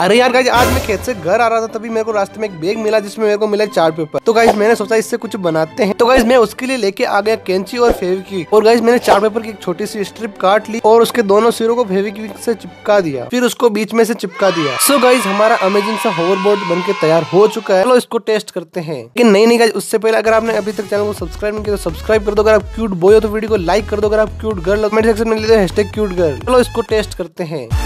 अरे यार गाइस, आज मैं खेत से घर आ रहा था तभी मेरे को रास्ते में एक बैग मिला जिसमें मेरे को मिला 4 पेपर। तो गाइस मैंने सोचा इससे कुछ बनाते हैं। तो गाइस मैं उसके लिए लेके आ गया कैंची और फेविक्विक। और गाइस मैंने 4 पेपर की एक छोटी सी स्ट्रिप काट ली और उसके दोनों सिरों को फेविक्विक से चिपका दिया, फिर उसको बीच में से चिपका दिया। सो गाइस हमारा अमेजिंग सा होवरबोर्ड बनके तैयार हो चुका है। चलो इसको टेस्ट करते हैं। लेकिन नहीं गाइस, उससे पहले अगर आपने अभी तक चैनल को सब्सक्राइब नहीं किया तो सब्सक्राइब कर दो। अगर आप क्यूट बॉय हो तो वीडियो को लाइक कर दो। अगर आप क्यूट गर्ल हो कमेंट सेक्शन में लिख दो #क्यूट गर्ल। चलो इसको टेस्ट करते हैं।